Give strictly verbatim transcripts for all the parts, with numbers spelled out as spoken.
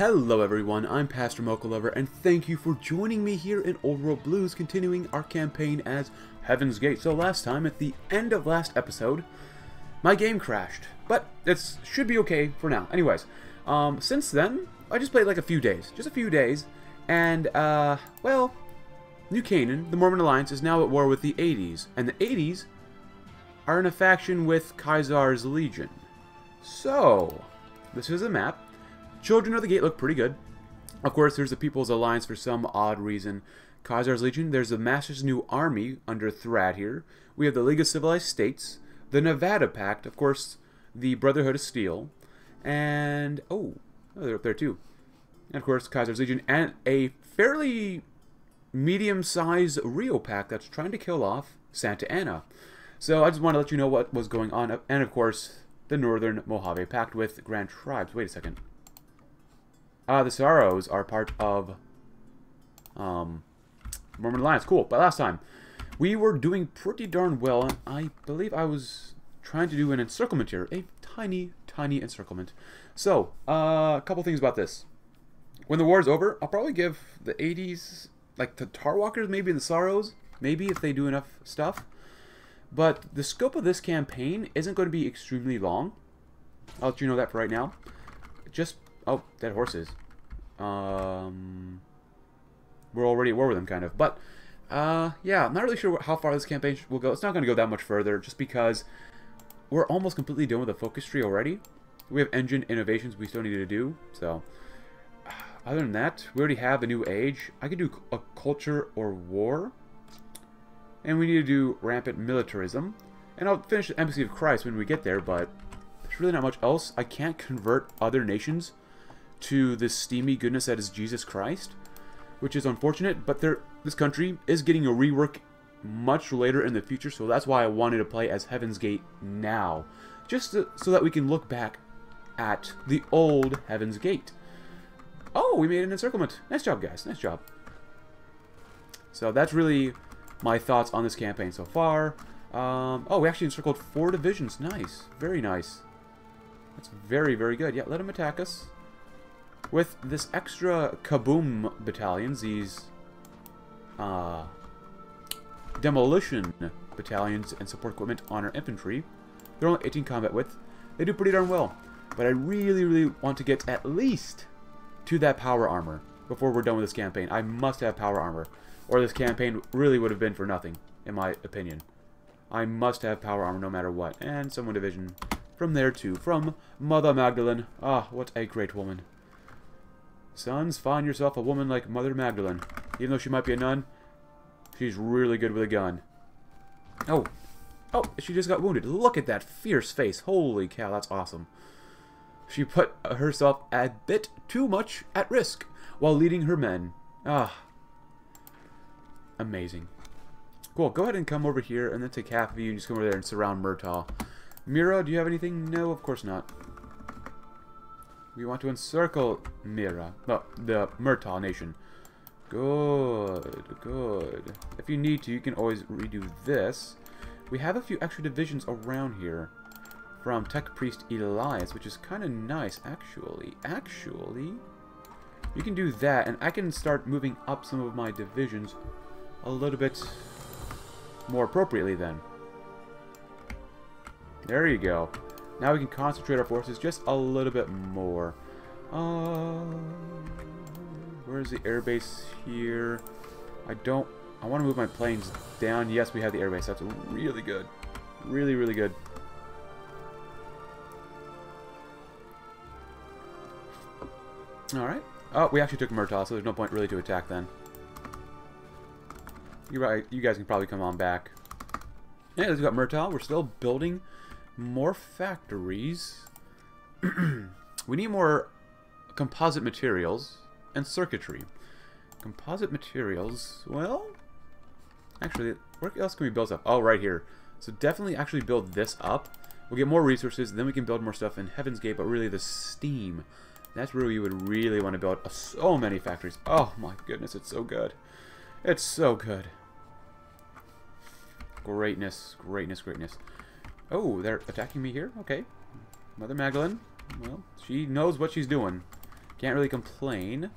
Hello everyone, I'm Pastor Mocha Lover, and thank you for joining me here in Old World Blues, continuing our campaign as Heaven's Gate. So last time, at the end of last episode, my game crashed, but it should be okay for now. Anyways, um, since then, I just played like a few days, just a few days, and, uh, well, New Canaan, the Mormon Alliance, is now at war with the eighties, and the eighties are in a faction with Caesar's Legion. So, this is a map. Children of the Gate look pretty good. Of course, there's the People's Alliance for some odd reason. Caesar's Legion, there's the Master's New Army under Thrad here. We have the League of Civilized States, the Nevada Pact, of course, the Brotherhood of Steel, and, oh, they're up there too. And, of course, Caesar's Legion, and a fairly medium-sized Rio Pact that's trying to kill off Santa Ana. So I just want to let you know what was going on, and, of course, the Northern Mojave Pact with Grand Tribes. Wait a second. Uh, the Sorrows are part of um, Mormon Alliance. Cool. But last time, we were doing pretty darn well, and I believe I was trying to do an encirclement here. A tiny, tiny encirclement. So, uh, a couple things about this. When the war's over, I'll probably give the eighties, like the Tar Walkers, maybe the Sorrows, maybe if they do enough stuff. But the scope of this campaign isn't going to be extremely long. I'll let you know that for right now. Just, oh, Dead Horses. Um, we're already at war with them, kind of. But, uh, yeah, I'm not really sure how far this campaign will go. It's not going to go that much further, just because we're almost completely done with the focus tree already. We have engine innovations we still need to do. So, other than that, we already have a new age. I could do a culture or war. And we need to do rampant militarism. And I'll finish the Embassy of Christ when we get there, but there's really not much else. I can't convert other nations to this steamy goodness that is Jesus Christ, which is unfortunate, but there, this country is getting a rework much later in the future, so that's why I wanted to play as Heaven's Gate now, just to, so that we can look back at the old Heaven's Gate. Oh, we made an encirclement. Nice job, guys. Nice job. So that's really my thoughts on this campaign so far. Um, oh, we actually encircled four divisions. Nice. Very nice. That's very, very good. Yeah, let them attack us. With this extra kaboom battalions, these uh, demolition battalions and support equipment on our infantry, they're only eighteen combat width. They do pretty darn well. But I really, really want to get at least to that power armor before we're done with this campaign. I must have power armor, or this campaign really would have been for nothing, in my opinion. I must have power armor no matter what. And someone division from there too, from Mother Magdalene. Ah, what a great woman. Sons, find yourself a woman like Mother Magdalene. Even though she might be a nun, she's really good with a gun. Oh. Oh, she just got wounded. Look at that fierce face. Holy cow, that's awesome. She put herself a bit too much at risk while leading her men. Ah. Amazing. Cool, go ahead and come over here and then take half of you and just come over there and surround Murtaugh. Mira, do you have anything? No, of course not. We want to encircle Mira, no, the Murtaugh nation. Good, good. If you need to, you can always redo this. We have a few extra divisions around here from Tech Priest Elias, which is kind of nice, actually. Actually, you can do that, and I can start moving up some of my divisions a little bit more appropriately then. There you go. Now we can concentrate our forces just a little bit more. Uh, where's the airbase here? I don't... I want to move my planes down. Yes, we have the airbase. That's really good. Really, really good. Alright. Oh, we actually took Murtaugh, so there's no point really to attack then. You're right. You guys can probably come on back. Yeah, we've got Murtaugh. We're still building more factories. We need more composite materials and circuitry. Composite materials, well, actually, where else can we build stuff? Oh, right here. So definitely actually build this up. We'll get more resources, then we can build more stuff in Heaven's Gate, but really the steam. That's where we would really want to build uh, so many factories. Oh my goodness, it's so good. It's so good. Greatness, greatness, greatness. Oh, they're attacking me here? Okay. Mother Magdalene, well, she knows what she's doing. Can't really complain.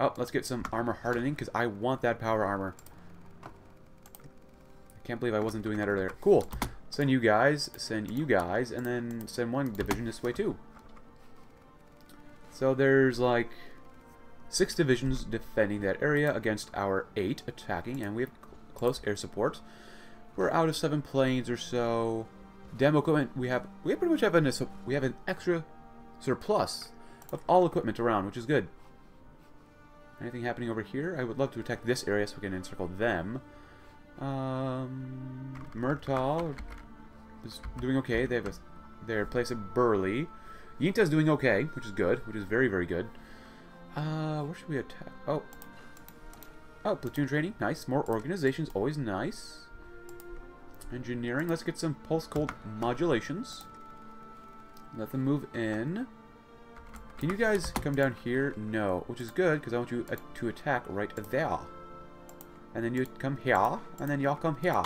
Oh, let's get some armor hardening, because I want that power armor. I can't believe I wasn't doing that earlier. Cool. Send you guys, send you guys, and then send one division this way too. So there's like six divisions defending that area against our eight attacking, and we have close air support. We're out of seven planes or so. Demo equipment, we have we pretty much have an we have an extra surplus of all equipment around, which is good. Anything happening over here? I would love to attack this area so we can encircle them. Um, Murtaugh is doing okay. They have a, their place at Burley. Yinta is doing okay, which is good, which is very, very good. Uh, where should we attack? Oh. Oh, platoon training. Nice. More organizations. Always nice. Engineering. Let's get some pulse cold modulations. Let them move in. Can you guys come down here? No, which is good because I want you uh, to attack right there. And then you come here, and then y'all come here.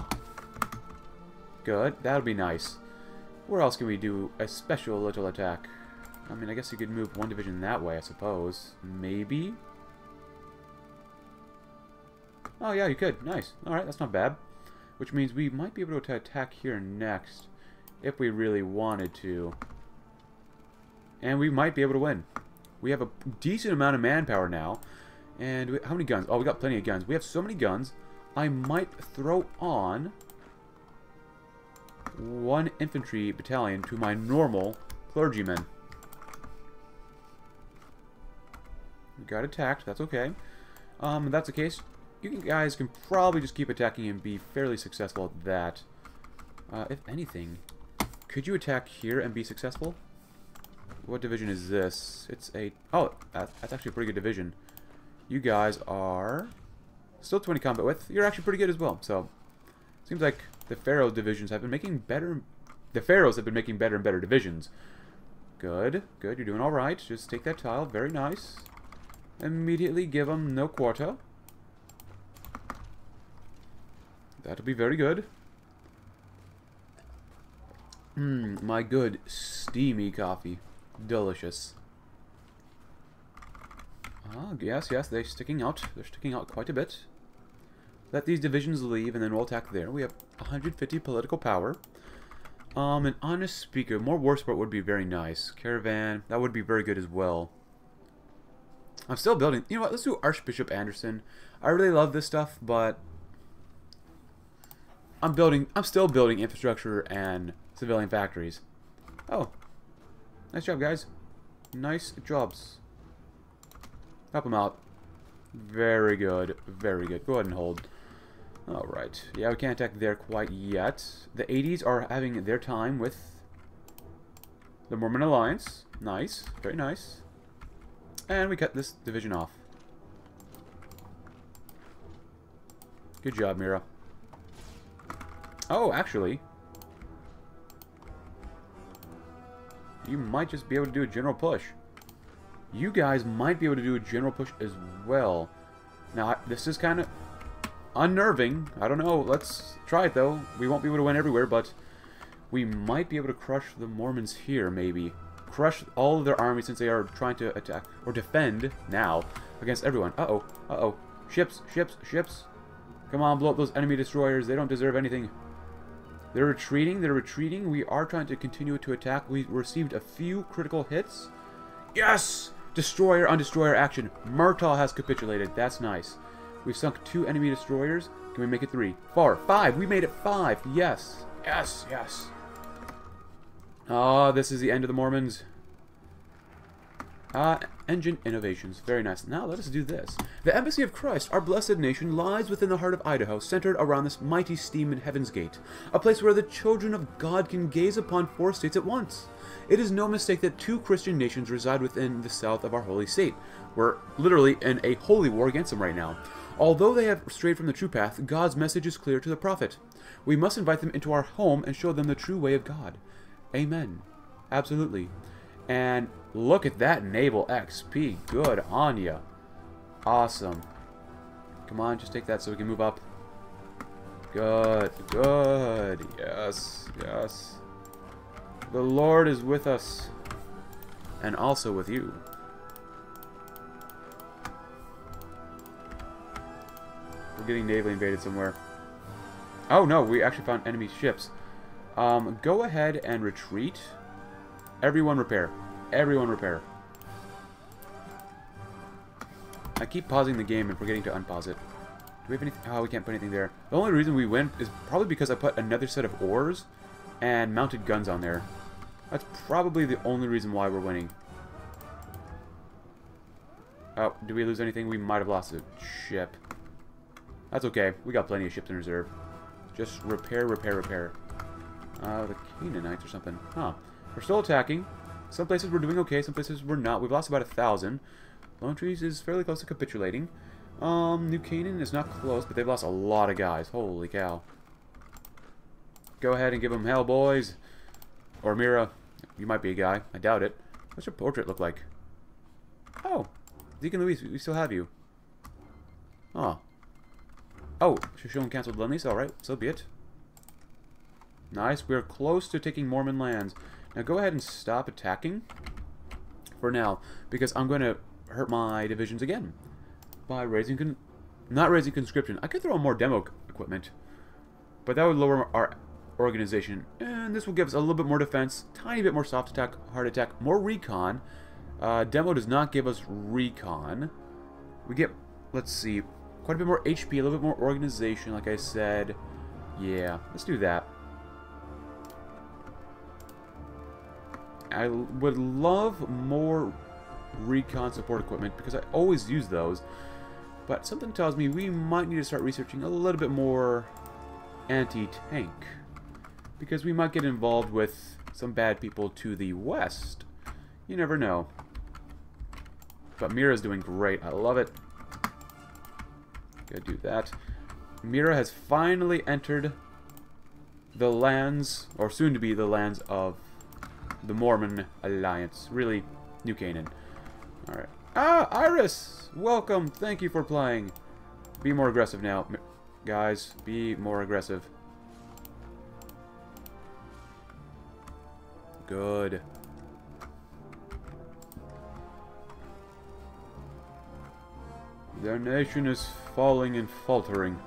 Good. That'll be nice. Where else can we do a special little attack? I mean, I guess you could move one division that way, I suppose. Maybe? Oh, yeah, you could. Nice. Alright, that's not bad. Which means we might be able to attack here next, if we really wanted to. And we might be able to win. We have a decent amount of manpower now. And we, how many guns? Oh, we got plenty of guns. We have so many guns. I might throw on one infantry battalion to my normal clergymen. We got attacked. That's okay. Um, if that's the case, you can, guys can probably just keep attacking and be fairly successful at that. Uh, if anything, could you attack here and be successful? What division is this? It's a... Oh, that's actually a pretty good division. You guys are still twenty combat width. You're actually pretty good as well. So, seems like the Pharaoh divisions have been making better... The Pharaohs have been making better and better divisions. Good. Good. You're doing all right. Just take that tile. Very nice. Immediately give them no quarter. That'll be very good. Mmm, my good steamy coffee. Delicious. Ah, yes, yes, they're sticking out. They're sticking out quite a bit. Let these divisions leave, and then we'll attack there. We have one hundred fifty political power. Um, an honest speaker. More war support would be very nice. Caravan, that would be very good as well. I'm still building. You know what? Let's do Archbishop Anderson. I really love this stuff, but I'm building. I'm still building infrastructure and civilian factories. Oh, nice job, guys. Nice jobs. Help them out. Very good. Very good. Go ahead and hold. All right. Yeah, we can't attack there quite yet. The eighties are having their time with the Mormon Alliance. Nice. Very nice. And we cut this division off. Good job, Mira. Oh, actually. You might just be able to do a general push. You guys might be able to do a general push as well. Now, this is kind of unnerving. I don't know. Let's try it, though. We won't be able to win everywhere, but we might be able to crush the Mormons here, maybe. Crush all of their army since they are trying to attack or defend now against everyone. Uh-oh. Uh-oh. Ships. Ships. Ships. Come on, blow up those enemy destroyers. They don't deserve anything. They're retreating. They're retreating. We are trying to continue to attack. We received a few critical hits. Yes! Destroyer on destroyer action. Murtaugh has capitulated. That's nice. We've sunk two enemy destroyers. Can we make it three? Four. Five. We made it five. Yes. Yes. Yes. Ah, oh, this is the end of the Mormons. Ah, uh, engine innovations. Very nice. Now, let us do this. The Embassy of Christ, our blessed nation, lies within the heart of Idaho, centered around this mighty steam in Heaven's Gate, a place where the children of God can gaze upon four states at once. It is no mistake that two Christian nations reside within the south of our holy state. We're literally in a holy war against them right now. Although they have strayed from the true path, God's message is clear to the prophet. We must invite them into our home and show them the true way of God. Amen. Absolutely. And look at that naval X P. Good on ya. Awesome. Come on, just take that so we can move up. Good. Good. Yes. Yes. The Lord is with us. And also with you. We're getting naval invaded somewhere. Oh no, we actually found enemy ships. Um, go ahead and retreat. Everyone repair. Everyone repair. I keep pausing the game and forgetting to unpause it. Do we have anything? Oh, we can't put anything there. The only reason we win is probably because I put another set of oars and mounted guns on there. That's probably the only reason why we're winning. Oh, did we lose anything? We might have lost a ship. That's okay. We got plenty of ships in reserve. Just repair, repair, repair. Uh, the Canaanites or something. Huh. We're still attacking. Some places we're doing okay, some places we're not. We've lost about a thousand. Lone Trees is fairly close to capitulating. Um, New Canaan is not close, but they've lost a lot of guys. Holy cow. Go ahead and give them hell, boys. Or Mira. You might be a guy. I doubt it. What's your portrait look like? Oh. Deacon Luis, we still have you. Huh. Oh, Shoshone canceled Lendlease. Alright, so be it. Nice. We're close to taking Mormon lands. Now go ahead and stop attacking for now, because I'm going to hurt my divisions again by raising con not raising conscription. I could throw in more demo equipment, but that would lower our organization, and this will give us a little bit more defense, tiny bit more soft attack, hard attack, more recon. Uh, demo does not give us recon. We get, let's see, quite a bit more H P, a little bit more organization, like I said. Yeah, let's do that. I would love more recon support equipment because I always use those, but something tells me we might need to start researching a little bit more anti-tank, because we might get involved with some bad people to the west. You never know. But Mira's doing great. I love it. Gotta do that. Mira has finally entered the lands, or soon to be the lands, of the Mormon Alliance. Really, New Canaan. Alright. Ah, Iris! Welcome! Thank you for playing. Be more aggressive now. Mi guys, be more aggressive. Good. Their nation is falling and faltering.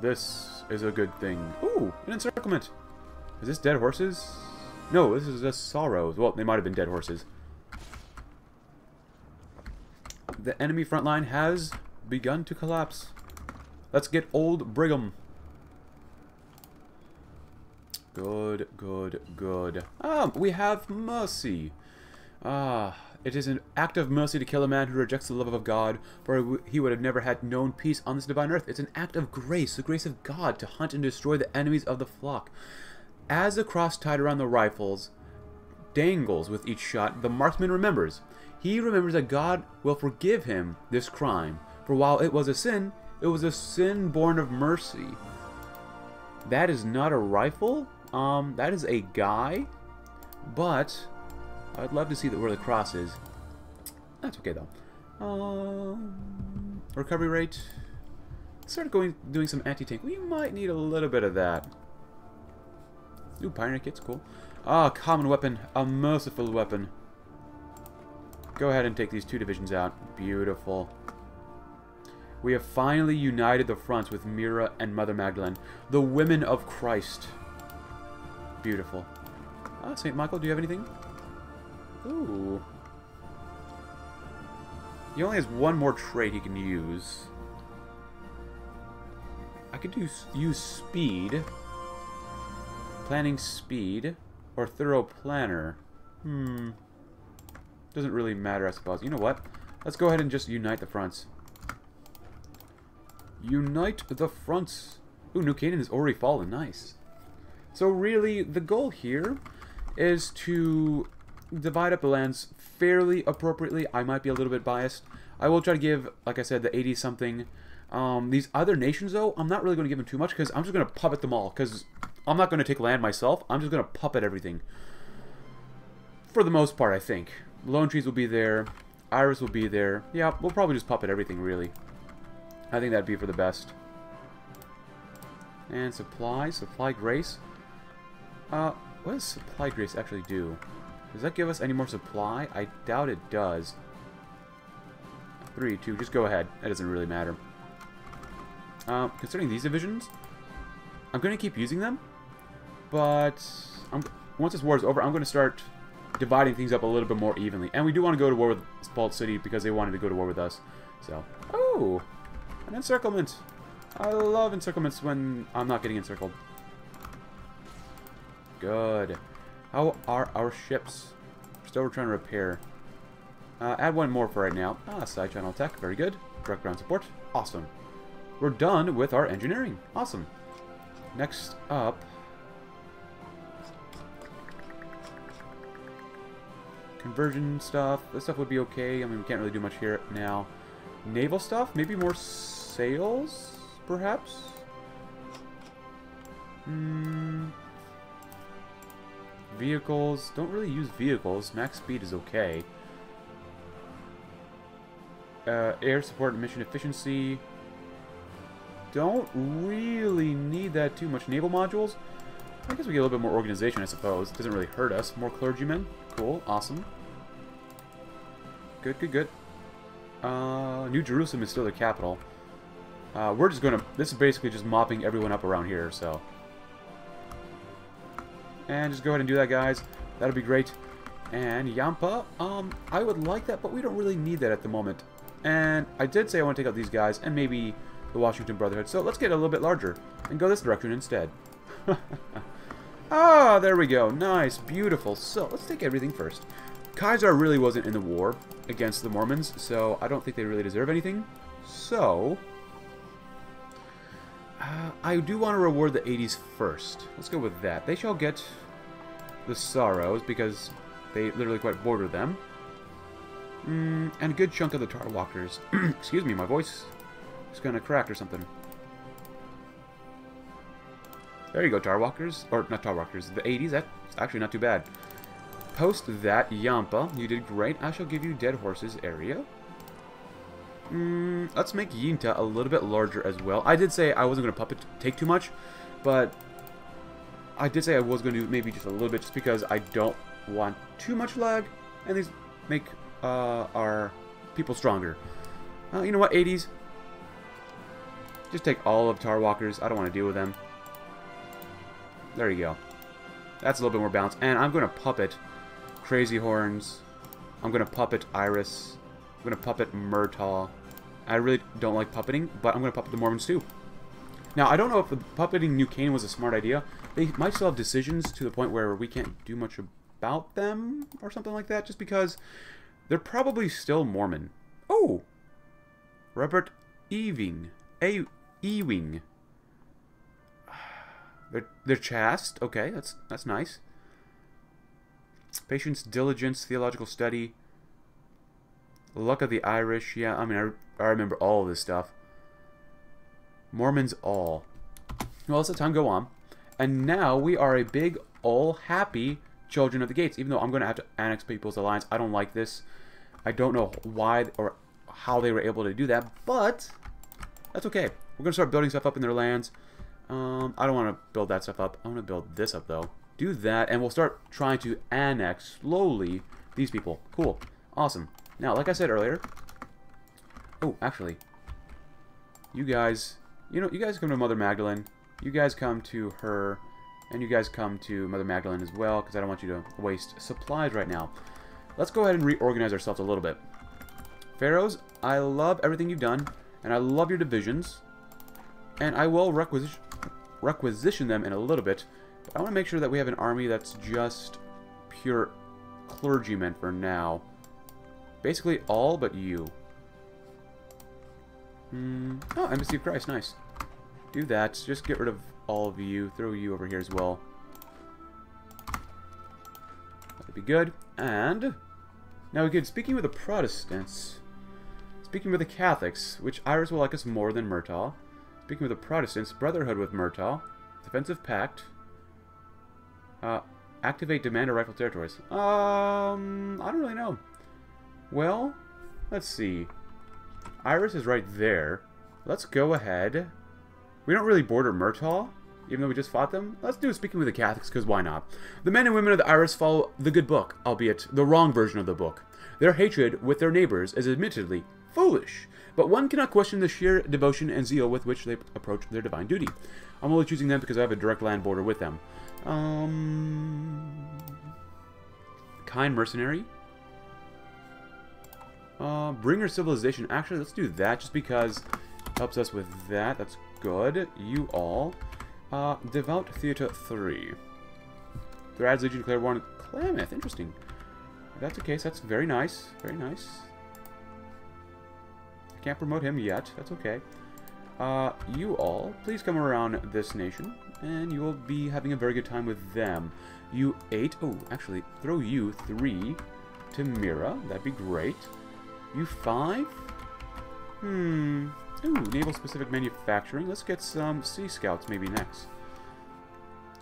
This is a good thing. Ooh, an encirclement! Is this Dead Horses? No, this is just Sorrows. Well, they might have been Dead Horses. The enemy front line has begun to collapse. Let's get old Brigham. Good, good, good. Ah, we have mercy. Ah, it is an act of mercy to kill a man who rejects the love of God, for he would have never had known peace on this divine earth. It's an act of grace, the grace of God, to hunt and destroy the enemies of the flock. As the cross tied around the rifles dangles with each shot, the marksman remembers. He remembers that God will forgive him this crime, for while it was a sin, it was a sin born of mercy. That is not a rifle. Um, that is a guy. But I'd love to see that where the cross is. That's okay though. Um, recovery rate. Start going doing some anti-tank. We might need a little bit of that. Ooh, pioneer kit's cool. Ah, common weapon. A merciful weapon. Go ahead and take these two divisions out. Beautiful. We have finally united the fronts with Mira and Mother Magdalene. The women of Christ. Beautiful. Ah, Saint Michael, do you have anything? Ooh. He only has one more trait he can use. I could do, use speed. Planning speed or thorough planner. Hmm. Doesn't really matter, I suppose. You know what? Let's go ahead and just unite the fronts. Unite the fronts. Ooh, New Canaan has already fallen. Nice. So really, the goal here is to divide up the lands fairly appropriately. I might be a little bit biased. I will try to give, like I said, the eighty something. Um, these other nations, though, I'm not really going to give them too much because I'm just going to puppet them all because I'm not going to take land myself. I'm just going to puppet everything. For the most part, I think. Lone Trees will be there. Iris will be there. Yeah, we'll probably just puppet everything, really. I think that'd be for the best. And supply. Supply Grace. Uh, what does Supply Grace actually do? Does that give us any more supply? I doubt it does. Three, two, just go ahead. That doesn't really matter. Uh, concerning these divisions, I'm going to keep using them, but I'm, once this war is over, I'm going to start dividing things up a little bit more evenly. And we do want to go to war with Bald City because they wanted to go to war with us. So, oh, an encirclement. I love encirclements when I'm not getting encircled. Good. How are our ships? We're still trying to repair. Uh, add one more for right now. Ah, side channel attack. Very good. Direct ground support. Awesome. We're done with our engineering. Awesome. Next up. Conversion stuff. This stuff would be okay. I mean, we can't really do much here now. Naval stuff? Maybe more sails? Perhaps? Hmm. Vehicles. Don't really use vehicles. Max speed is okay. Uh, air support and mission efficiency. Don't really need that too much. Naval modules. I guess we get a little bit more organization, I suppose. It doesn't really hurt us. More clergymen. Cool. Awesome. Good, good, good. Uh, New Jerusalem is still the capital. Uh, we're just going to... This is basically just mopping everyone up around here, so... And just go ahead and do that, guys. That'll be great. And Yampa, um, I would like that, but we don't really need that at the moment. And I did say I want to take out these guys, and maybe the Washington Brotherhood, so let's get a little bit larger, and go this direction instead. Ah, there we go. Nice, beautiful. So, let's take everything first. Kaiser really wasn't in the war against the Mormons, so I don't think they really deserve anything. So, uh, I do want to reward the eighties first. Let's go with that. They shall get the Sorrows, because they literally quite border them. Mm, and a good chunk of the Tar Walkers. Excuse me, my voice is going to crack or something. There you go, Tar Walkers. Or, not Tar Walkers. The eighties, that's actually not too bad. Post that, Yampa. You did great. I shall give you Dead Horses area. Mm, let's make Yinta a little bit larger as well. I did say I wasn't going to puppet take too much, but I did say I was going to do maybe just a little bit just because I don't want too much lag, and these make uh, our people stronger. Uh, you know what, eighties? Just take all of Tar Walkers. I don't want to deal with them. There you go. That's a little bit more balanced. And I'm going to puppet Crazy Horns. I'm going to puppet Iris. I'm going to puppet Murtaugh. I really don't like puppeting, but I'm going to puppet the Mormons too. Now, I don't know if puppeting New Canaan was a smart idea. They might still have decisions to the point where we can't do much about them or something like that, just because they're probably still Mormon. Oh! Robert Ewing. A Ewing. They're, they're chaste. Okay, that's that's nice. Patience, diligence, theological study. Luck of the Irish. Yeah, I mean, I, re I remember all of this stuff. Mormons all. Well, as the time go on. And now we are a big, all happy Children of the Gates. Even though I'm going to have to annex People's Alliance. I don't like this. I don't know why or how they were able to do that. But that's okay. We're going to start building stuff up in their lands. Um, I don't want to build that stuff up. I want to build this up, though. Do that, and we'll start trying to annex, slowly, these people. Cool. Awesome. Now, like I said earlier... Oh, actually. You guys... You know, you guys come to Mother Magdalene. You guys come to her. And you guys come to Mother Magdalene as well, because I don't want you to waste supplies right now. Let's go ahead and reorganize ourselves a little bit. Pharaohs, I love everything you've done, and I love your divisions. And I will requisition... requisition them in a little bit, but I want to make sure that we have an army that's just pure clergymen for now. Basically all but you. Mm. Oh, Embassy of Christ, nice. Do that. Just get rid of all of you. Throw you over here as well. That'd be good. And now again, speaking with the Protestants, speaking with the Catholics, which Iris will like us more than Murtaugh. Speaking with the Protestants, Brotherhood with Myrtle, Defensive Pact, uh, activate demand or rifle territories. Um, I don't really know. Well, let's see. Iris is right there. Let's go ahead. We don't really border Myrtle, even though we just fought them. Let's do Speaking with the Catholics, because why not? The men and women of the Iris follow the good book, albeit the wrong version of the book. Their hatred with their neighbors is admittedly foolish, but one cannot question the sheer devotion and zeal with which they approach their divine duty. I'm only choosing them because I have a direct land border with them. Um, kind mercenary. Uh, bringer civilization. Actually, let's do that just because it helps us with that. That's good. You all. Uh, devout theater three. Thrad's Legion declare war on Klamath. Interesting. If that's the case, that's very nice. Very nice. I can't promote him yet. That's okay. Uh, you all, please come around this nation, and you will be having a very good time with them. You eight. Oh, actually, throw you three to Mira. That'd be great. You five. Hmm. Ooh, naval-specific manufacturing. Let's get some Sea Scouts maybe next.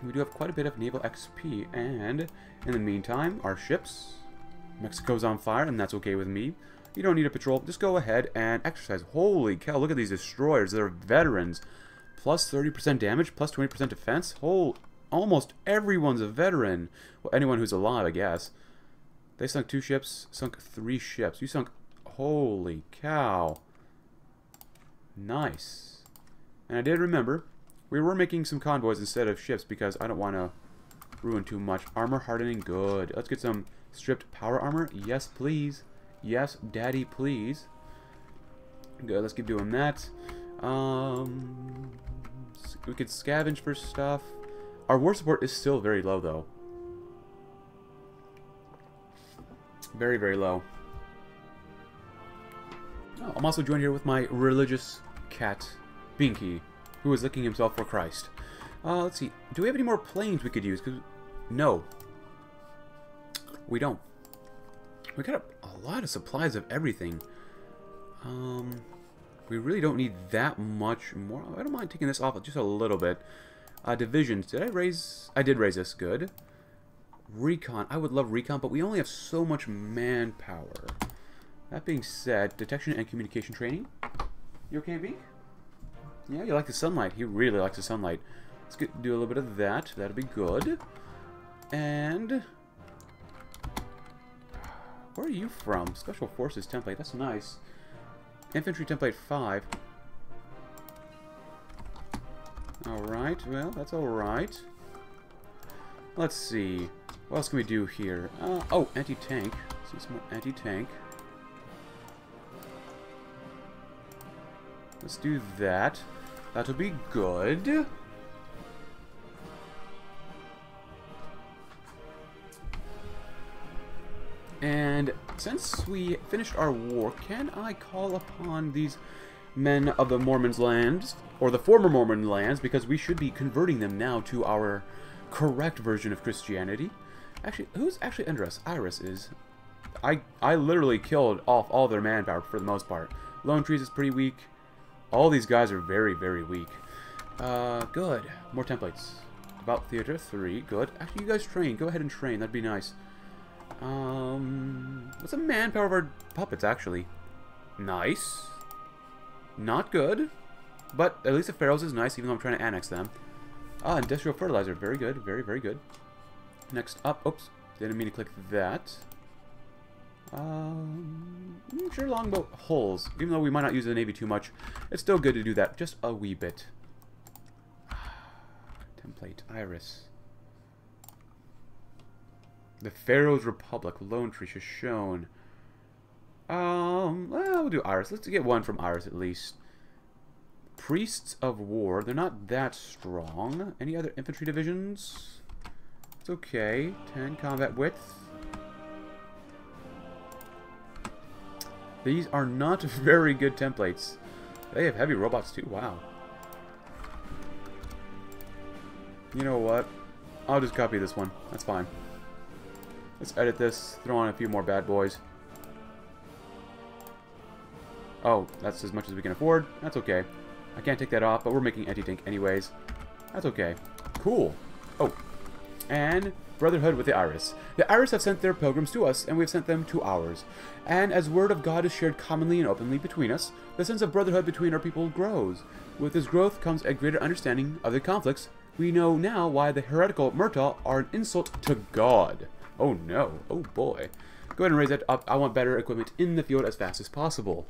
We do have quite a bit of naval X P, and in the meantime, our ships. Mexico's on fire, and that's okay with me. You don't need a patrol. Just go ahead and exercise. Holy cow, look at these destroyers. They're veterans. Plus thirty percent damage, plus twenty percent defense. Whole, almost everyone's a veteran. Well, anyone who's alive, I guess. They sunk two ships, sunk three ships. You sunk... Holy cow. Nice. And I did remember, we were making some convoys instead of ships because I don't want to ruin too much. Armor hardening, good. Let's get some stripped power armor. Yes, please. Yes, daddy, please. Good, let's keep doing that. Um, we could scavenge for stuff. Our war support is still very low, though. Very, very low. Oh, I'm also joined here with my religious cat, Binky, who is licking himself for Christ. Uh, let's see. Do we have any more planes we could use? 'Cause no. We don't. We got a, a lot of supplies of everything. Um, we really don't need that much more. I don't mind taking this off just a little bit. Uh, divisions. Did I raise... I did raise this. Good. Recon. I would love recon, but we only have so much manpower. That being said, detection and communication training. You okay, Bink? Yeah, you like the sunlight. He really likes the sunlight. Let's get, do a little bit of that. That'll be good. And... where are you from? Special Forces template. That's nice. Infantry template five. Alright. Well, that's alright. Let's see. What else can we do here? Uh, oh, anti-tank. Let's see some more anti-tank. Let's do that. That'll be good. And since we finished our war, can I call upon these men of the Mormon's lands, or the former Mormon lands, because we should be converting them now to our correct version of Christianity. Actually, who's actually under us? Iris is. I, I literally killed off all their manpower for the most part. Lone Trees is pretty weak. All these guys are very, very weak. Uh, good. More templates. About Theater three. Good. Actually, you guys train. Go ahead and train. That'd be nice. Um, what's the manpower of our puppets, actually? Nice. Not good. But at least the Pharaohs is nice, even though I'm trying to annex them. Ah, industrial fertilizer. Very good. Very, very good. Next up. Oops. Didn't mean to click that. Um, sure, longbow hulls. Even though we might not use the Navy too much, it's still good to do that just a wee bit. Template Iris. The Pharaoh's Republic, Lone Tree, Shoshone. Um, well, we'll do Iris. Let's get one from Iris at least. Priests of War. They're not that strong. Any other infantry divisions? It's okay. ten combat width. These are not very good templates. They have heavy robots too. Wow. You know what? I'll just copy this one. That's fine. Let's edit this. Throw on a few more bad boys. Oh, that's as much as we can afford. That's okay. I can't take that off, but we're making anti-tank anyways. That's okay. Cool. Oh. And... Brotherhood with the Iris. The Iris have sent their pilgrims to us, and we have sent them to ours. And as word of God is shared commonly and openly between us, the sense of brotherhood between our people grows. With this growth comes a greater understanding of the conflicts. We know now why the heretical Murtaugh are an insult to God. Oh no. Oh boy. Go ahead and raise that up. I want better equipment in the field as fast as possible.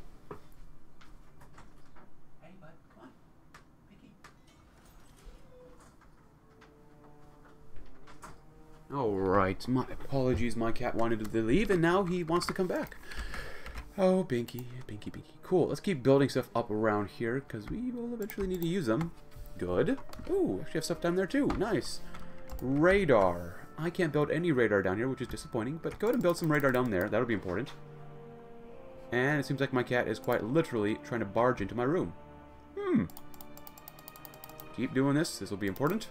Alright, my apologies, my cat wanted to leave, and now he wants to come back. Oh, Binky, Binky, Binky. Cool, let's keep building stuff up around here, because we will eventually need to use them. Good. Ooh, actually have stuff down there too. Nice. Radar. I can't build any radar down here, which is disappointing, but go ahead and build some radar down there. That'll be important. And it seems like my cat is quite literally trying to barge into my room. Hmm. Keep doing this. This will be important.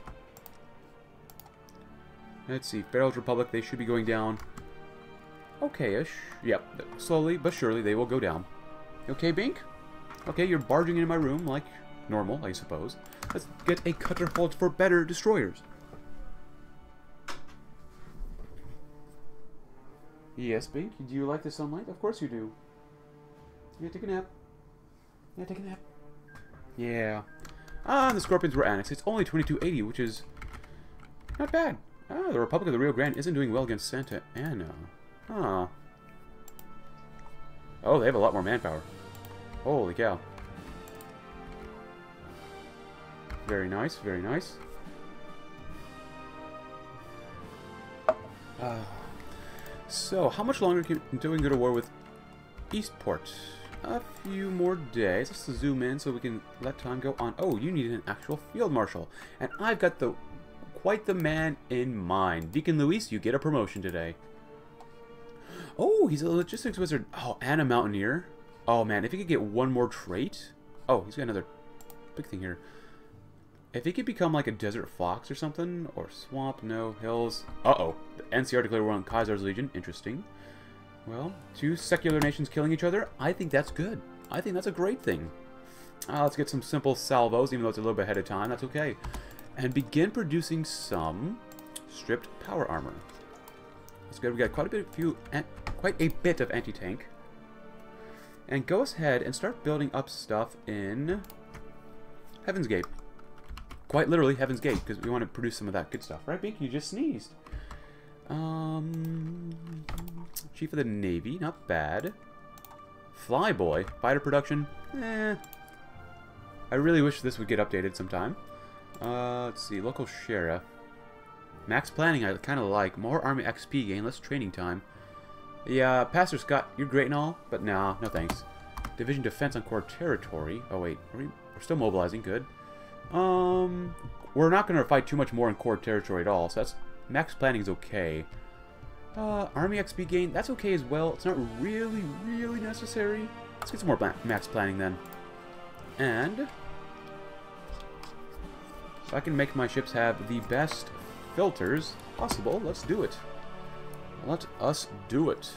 Let's see. Pharaoh's Republic, they should be going down. Okay-ish. Yep. Slowly but surely they will go down. Okay, Bink? Okay, you're barging into my room like normal, I suppose. Let's get a cutter hold for better destroyers. Yes, Bink? Do you like the sunlight? Of course you do. Yeah, take a nap. Yeah, take a nap. Yeah. Ah, the Scorpions were annexed. It's only twenty-two eighty, which is not bad. Ah, the Republic of the Rio Grande isn't doing well against Santa Ana. Huh. Oh, they have a lot more manpower. Holy cow. Very nice, very nice. Uh, so, how much longer can we go to war with Eastport? A few more days. Let's zoom in so we can let time go on. Oh, you need an actual field marshal. And I've got the quite the man in mind. Deacon Luis, you get a promotion today. Oh, he's a logistics wizard. Oh, and a mountaineer. Oh, man, if he could get one more trait. Oh, he's got another big thing here. If he could become like a desert fox or something, or swamp, no, hills. Uh-oh, the N C R declared war on Caesar's Legion. Interesting. Well, two secular nations killing each other. I think that's good. I think that's a great thing. Uh, let's get some simple salvos, even though it's a little bit ahead of time. That's okay. And begin producing some stripped power armor. That's good. We got quite a bit, few, quite a bit of anti-tank. And go ahead and start building up stuff in Heaven's Gate. Quite literally Heaven's Gate, because we want to produce some of that good stuff. Right, Binky? You just sneezed. Um, Chief of the Navy, not bad. Flyboy, fighter production, eh. I really wish this would get updated sometime. Uh, let's see, local sheriff. Max planning, I kind of like. More army X P gain, less training time. Yeah, Pastor Scott, you're great and all, but nah, no thanks. Division defense on core territory. Oh wait, are we, we're still mobilizing, good. Um, we're not going to fight too much more in core territory at all, so that's... Max planning is okay. Uh, army X P gain, that's okay as well. It's not really, really necessary. Let's get some more max planning then. And... if I can make my ships have the best filters possible, let's do it. Let us do it.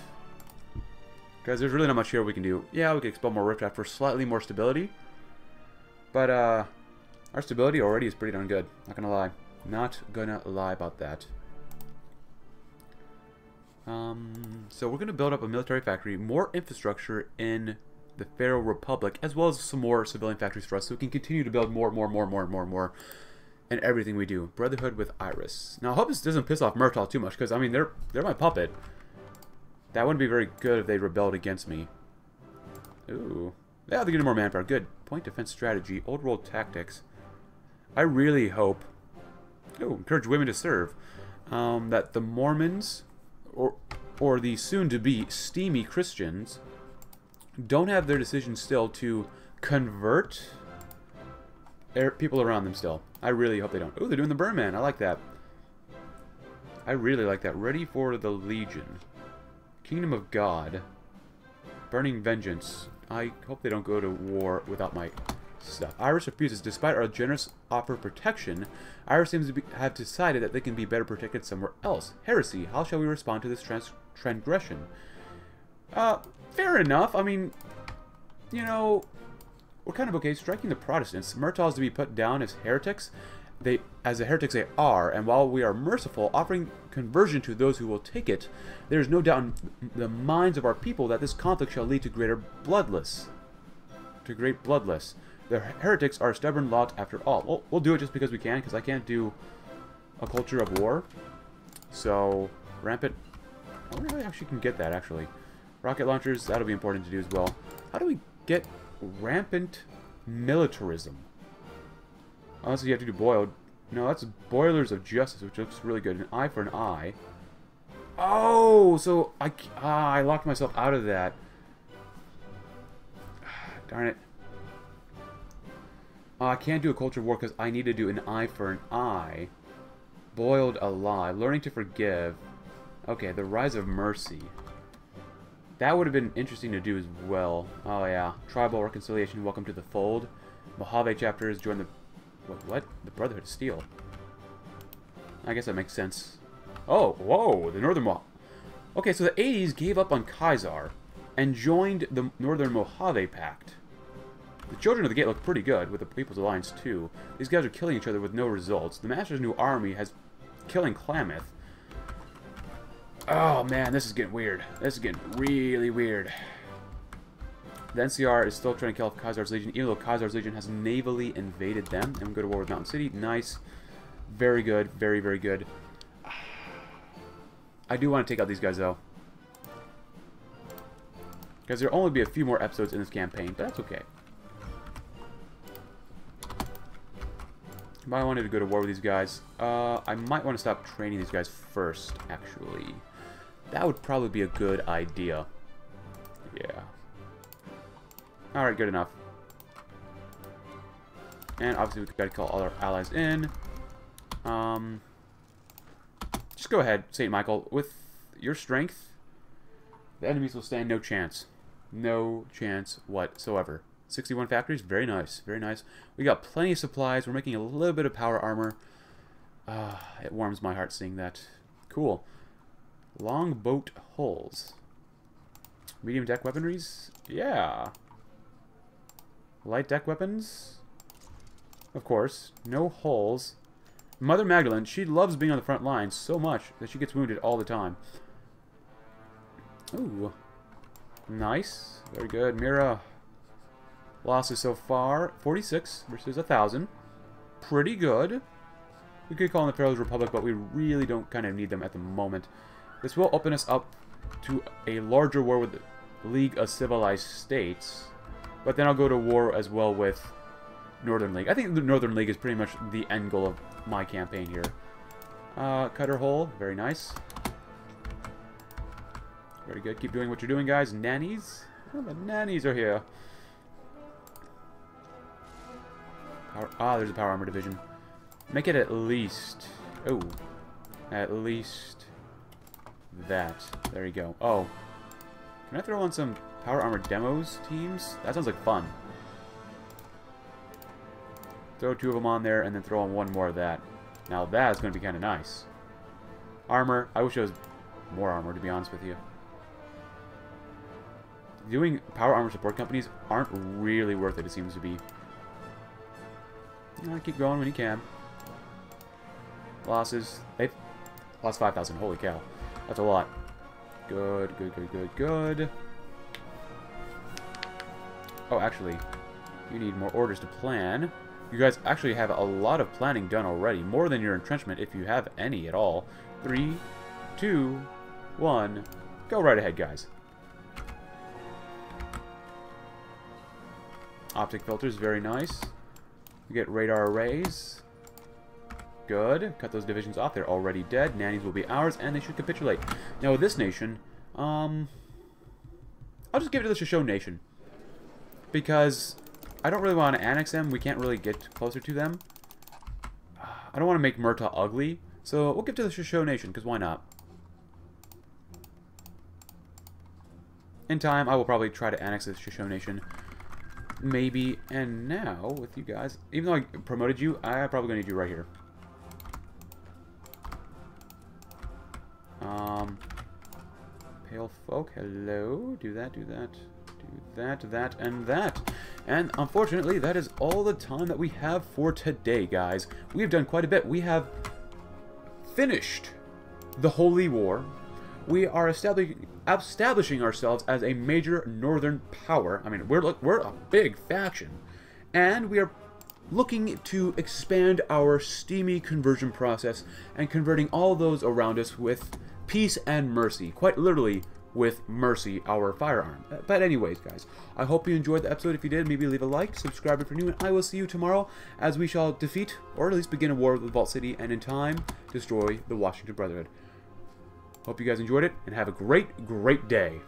Guys, there's really not much here we can do. Yeah, we can expel more rift after slightly more stability. But, uh... our stability already is pretty darn good. Not gonna lie. Not gonna lie about that. Um, so we're gonna build up a military factory, more infrastructure in the Pharaoh Republic, as well as some more civilian factories for us, so we can continue to build more, more, more, more, more, more, and everything we do. Brotherhood with Iris. Now I hope this doesn't piss off Murtaugh too much, because I mean they're they're my puppet. That wouldn't be very good if they rebelled against me. Ooh. Yeah, they're getting more manpower. Good. Point defense strategy. Old world tactics. I really hope. Oh, encourage women to serve. Um, that the Mormons, or or the soon-to-be steamy Christians, don't have their decision still to convert people around them still. I really hope they don't. Oh, they're doing the Burn Man. I like that. I really like that. Ready for the Legion. Kingdom of God. Burning Vengeance. I hope they don't go to war without my... stuff. Iris refuses. Despite our generous offer of protection, Iris seems to be, have decided that they can be better protected somewhere else. Heresy. How shall we respond to this trans transgression? Uh, fair enough. I mean, you know, we're kind of okay. Striking the Protestants. Murtaughs to be put down as heretics. They, as the heretics they are, and while we are merciful, offering conversion to those who will take it, there is no doubt in the minds of our people that this conflict shall lead to greater bloodless. To great bloodless. The heretics are a stubborn lot after all. We'll, we'll do it just because we can, because I can't do a culture of war. So, rampant... I wonder if I actually can get that, actually. Rocket launchers, that'll be important to do as well. How do we get rampant militarism? Honestly, you have to do boiled No, that's Boilers of Justice, which looks really good. An eye for an eye. Oh, so I, ah, I locked myself out of that. Darn it. Uh, I can't do a culture of war because I need to do an eye for an eye. Boiled alive. Learning to forgive. Okay, the Rise of Mercy. That would have been interesting to do as well. Oh, yeah. Tribal Reconciliation. Welcome to the Fold. Mojave chapters. Join the... What? What? The Brotherhood of Steel. I guess that makes sense. Oh, whoa, the Northern Mojave. Okay, so the eighties gave up on Khazar and joined the Northern Mojave Pact. The Children of the Gate look pretty good, with the People's Alliance too. These guys are killing each other with no results. The Master's New Army has killing Klamath. Oh man, this is getting weird. This is getting really weird. The N C R is still trying to kill Khazar's Legion, even though Khazar's Legion has navally invaded them. And we go to war with Mountain City. Nice. Very good. Very, very good. I do want to take out these guys, though. Because there will only be a few more episodes in this campaign, but that's okay. But I wanted to go to war with these guys. Uh, I might want to stop training these guys first, actually. That would probably be a good idea. Yeah. Alright, good enough. And obviously we've got to call all our allies in. Um... Just go ahead, Saint Michael. With your strength, the enemies will stand no chance. No chance whatsoever. sixty-one factories, very nice, very nice. We got plenty of supplies. We're making a little bit of power armor. Uh, it warms my heart seeing that. Cool. Longboat hulls. Medium deck weaponries? Yeah. Light deck weapons? Of course. No hulls. Mother Magdalene, she loves being on the front line so much that she gets wounded all the time. Ooh. Nice. Very good. Mira. Losses so far. forty-six versus one thousand. Pretty good. We could call in the Pharaoh's Republic, but we really don't kind of need them at the moment. This will open us up to a larger war with the League of Civilized States. But then I'll go to war as well with Northern League. I think the Northern League is pretty much the end goal of my campaign here. Uh, cutter hole, very nice. Very good. Keep doing what you're doing, guys. Nannies, oh, the nannies are here. Power, ah, there's a power armor division. Make it at least. Oh, at least that. There you go. Oh, can I throw on some power armor demos teams? That sounds like fun. Throw two of them on there, and then throw on one more of that. Now that is going to be kind of nice. Armor. I wish there was more armor, to be honest with you. Doing power armor support companies aren't really worth it, it seems to be. You know, keep going when you can. Losses. They've lost five thousand. Holy cow. That's a lot. Good, good, good, good, good. Oh, actually, you need more orders to plan. You guys actually have a lot of planning done already. More than your entrenchment, if you have any at all. Three, two, one. Go right ahead, guys. Optic filters, very nice. We get radar arrays. Good. Cut those divisions off. They're already dead. Nannies will be ours, and they should capitulate. Now, with this nation, um... I'll just give it to the Shoshone Nation. Because... I don't really want to annex them. We can't really get closer to them. I don't want to make Murtaugh ugly. So we'll give to the Shoshone Nation, because why not? In time, I will probably try to annex the Shoshone Nation. Maybe. And now, with you guys, even though I promoted you, I'm probably going to need you right here. Um, Pale Folk, hello. Do that, do that. That, that, and that. And unfortunately, that is all the time that we have for today, guys. We have done quite a bit. We have finished the Holy War. We are establishing establishing ourselves as a major northern power. I mean, we're we're a big faction, and we are looking to expand our steamy conversion process and converting all those around us with peace and mercy. Quite literally, with Mercy, our firearm. But anyways, guys, I hope you enjoyed the episode. If you did, maybe leave a like, subscribe if you're new, and I will see you tomorrow as we shall defeat, or at least begin a war with Vault City, and in time, destroy the Washington Brotherhood. Hope you guys enjoyed it, and have a great, great day.